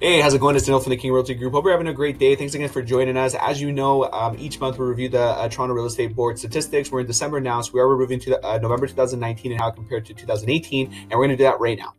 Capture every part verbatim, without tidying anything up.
Hey, how's it going? It's Danilo from the King Realty Group. Hope you're having a great day. Thanks again for joining us. As you know, um, each month we review the uh, Toronto Real Estate Board statistics. We're in December now, so we are reviewing to the, uh, November two thousand nineteen and how it compared to two thousand eighteen, and we're going to do that right now.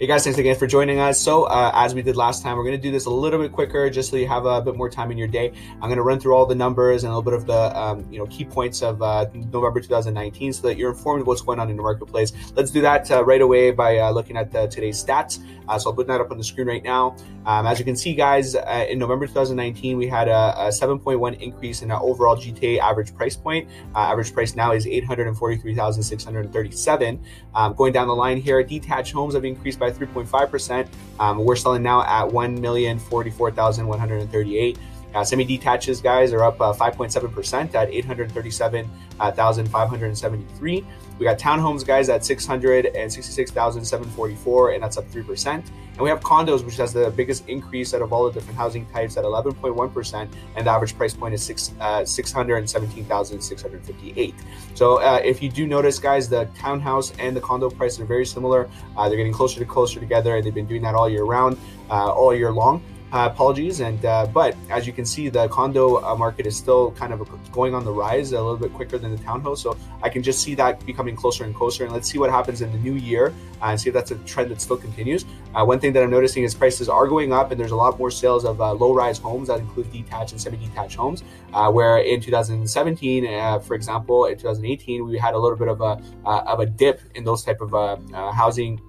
Hey guys, thanks again for joining us. So uh, as we did last time, we're going to do this a little bit quicker just so you have a bit more time in your day. I'm going to run through all the numbers and a little bit of the um, you know, key points of uh, November two thousand nineteen so that you're informed of what's going on in the marketplace. Let's do that uh, right away by uh, looking at the, today's stats. Uh, so I'll put that up on the screen right now. Um, as you can see, guys, uh, in November two thousand nineteen, we had a, a seven point one increase in our overall G T A average price point. Uh, average price now is eight hundred forty-three thousand six hundred thirty-seven dollars. Um, going down the line here, detached homes have increased by by three point five percent. Um, we're selling now at one million forty-four thousand one hundred thirty-eight. Uh, semi-detaches, guys, are up five point seven percent uh, at eight hundred thirty-seven thousand five hundred seventy-three. We got townhomes, guys, at six hundred sixty-six thousand seven hundred forty-four, and that's up three percent. And we have condos, which has the biggest increase out of all the different housing types at eleven point one percent, and the average price point is six, uh, six hundred seventeen thousand six hundred fifty-eight. So uh, if you do notice, guys, the townhouse and the condo prices are very similar. Uh, they're getting closer to closer together, and they've been doing that all year round, uh, all year long. Uh, apologies, and uh, but as you can see, the condo uh, market is still kind of going on the rise a little bit quicker than the townhouse. So I can just see that becoming closer and closer. And let's see what happens in the new year uh, and see if that's a trend that still continues. Uh, one thing that I'm noticing is prices are going up, and there's a lot more sales of uh, low-rise homes that include detached and semi-detached homes. Uh, where in two thousand seventeen, uh, for example, in two thousand eighteen, we had a little bit of a uh, of a dip in those type of uh, uh, housing.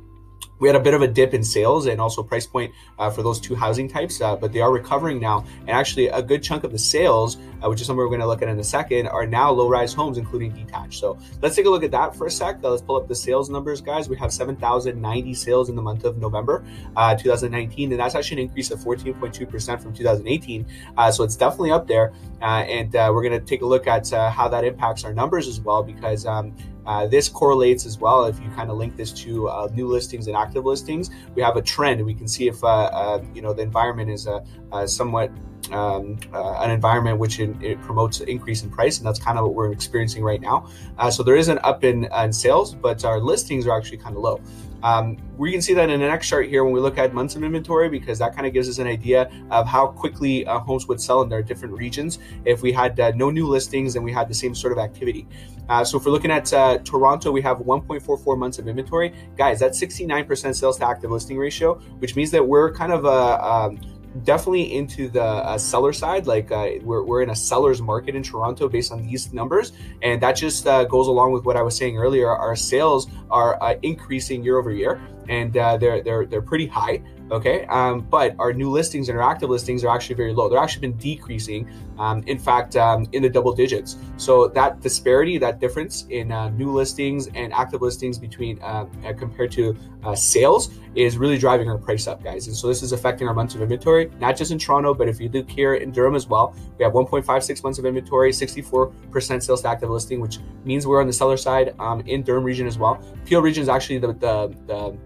We had a bit of a dip in sales and also price point uh, for those two housing types, uh, but they are recovering now. And actually a good chunk of the sales, uh, which is something we're gonna look at in a second, are now low-rise homes, including detached. So let's take a look at that for a sec. Uh, let's pull up the sales numbers, guys. We have seven thousand ninety sales in the month of November uh, two thousand nineteen, and that's actually an increase of fourteen point two percent from two thousand eighteen. Uh, so it's definitely up there. Uh, and uh, we're gonna take a look at uh, how that impacts our numbers as well, because um, Uh, this correlates as well. If you kind of link this to uh, new listings and active listings, we have a trend, and we can see if uh, uh, you know, the environment is a, a somewhat um, uh, an environment which in, it promotes an increase in price, and that's kind of what we're experiencing right now. Uh, so there is an up in, uh, in sales, but our listings are actually kind of low. Um, we can see that in the next chart here when we look at months of inventory, because that kind of gives us an idea of how quickly uh, homes would sell in their different regions if we had uh, no new listings and we had the same sort of activity. Uh, so if we're looking at uh, Toronto, we have one point four four months of inventory. Guys, that's sixty-nine percent sales to active listing ratio, which means that we're kind of a... Uh, um, definitely into the uh, seller side. Like uh, we're, we're in a seller's market in Toronto based on these numbers, and that just uh, goes along with what I was saying earlier. Our sales are uh, increasing year over year, and uh, they're they're they're pretty high. Okay, um, but our new listings and our active listings are actually very low. They're actually been decreasing, um, in fact, um, in the double digits. So that disparity, that difference in uh, new listings and active listings between uh, compared to uh, sales is really driving our price up, guys. And so this is affecting our months of inventory, not just in Toronto, but if you look here in Durham as well, we have one point five six months of inventory, sixty-four percent sales to active listing, which means we're on the seller side um, in Durham region as well. Peel region is actually the, the, the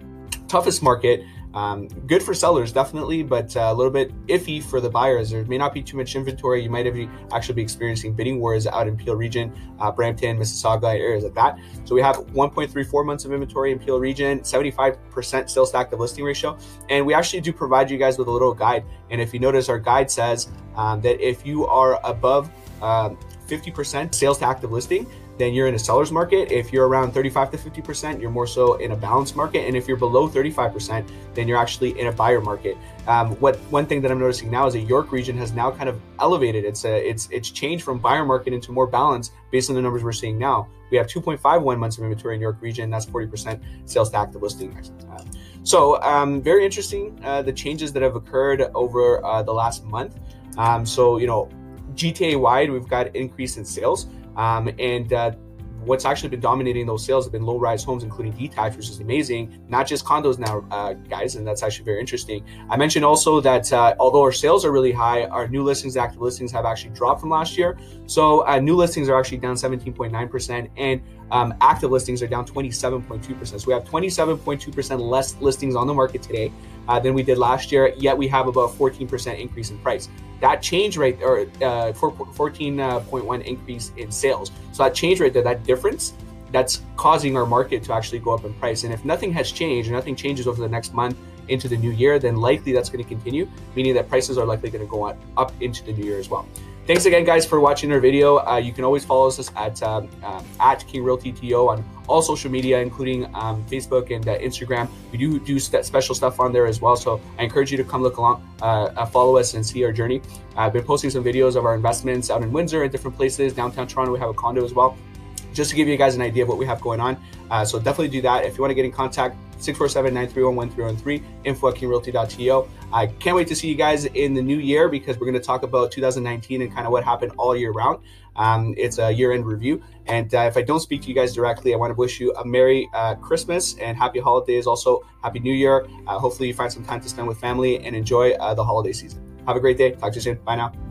toughest market. Um, good for sellers, definitely, but uh, a little bit iffy for the buyers. There may not be too much inventory. You might have be, actually be experiencing bidding wars out in Peel region, uh, Brampton, Mississauga, areas like that. So we have one point three four months of inventory in Peel region, seventy-five percent sales to active listing ratio. And we actually do provide you guys with a little guide. And if you notice, our guide says um, that if you are above um, fifty percent sales to active listing, then you're in a seller's market. If you're around thirty-five to fifty percent, you're more so in a balanced market. And if you're below thirty-five percent, then you're actually in a buyer market. Um, what one thing that I'm noticing now is the York region has now kind of elevated. It's a, it's it's changed from buyer market into more balance based on the numbers we're seeing now. We have two point five one months of inventory in York region. That's forty percent sales to active listing. Uh, so um, very interesting, uh, the changes that have occurred over uh, the last month. Um, so, you know, G T A wide, we've got increase in sales. Um, and uh, what's actually been dominating those sales have been low-rise homes, including detached, which is amazing. Not just condos now, uh, guys, and that's actually very interesting. I mentioned also that uh, although our sales are really high, our new listings, active listings have actually dropped from last year. So uh, new listings are actually down seventeen point nine percent, and um, active listings are down twenty-seven point two percent. So we have twenty-seven point two percent less listings on the market today uh, than we did last year, yet we have about fourteen percent increase in price. That change rate, or uh, fourteen point one increase in sales. So that change rate there, that difference that's causing our market to actually go up in price. And if nothing has changed, or nothing changes over the next month into the new year, then likely that's going to continue, meaning that prices are likely going to go up into the new year as well. Thanks again, guys, for watching our video. Uh, you can always follow us at um, um, at King Realty T O on all social media, including um, Facebook and uh, Instagram. We do do st special stuff on there as well. So I encourage you to come look along, uh, uh, follow us, and see our journey. I've been posting some videos of our investments out in Windsor and different places. Downtown Toronto, we have a condo as well, just to give you guys an idea of what we have going on. Uh, so definitely do that. If you want to get in contact, six four seven, nine three one, one three one three, info at king realty dot T O. I can't wait to see you guys in the new year, because we're going to talk about two thousand nineteen and kind of what happened all year round. Um, it's a year-end review. And uh, if I don't speak to you guys directly, I want to wish you a Merry uh, Christmas and Happy Holidays. Also, Happy New Year. Uh, hopefully you find some time to spend with family and enjoy uh, the holiday season. Have a great day. Talk to you soon. Bye now.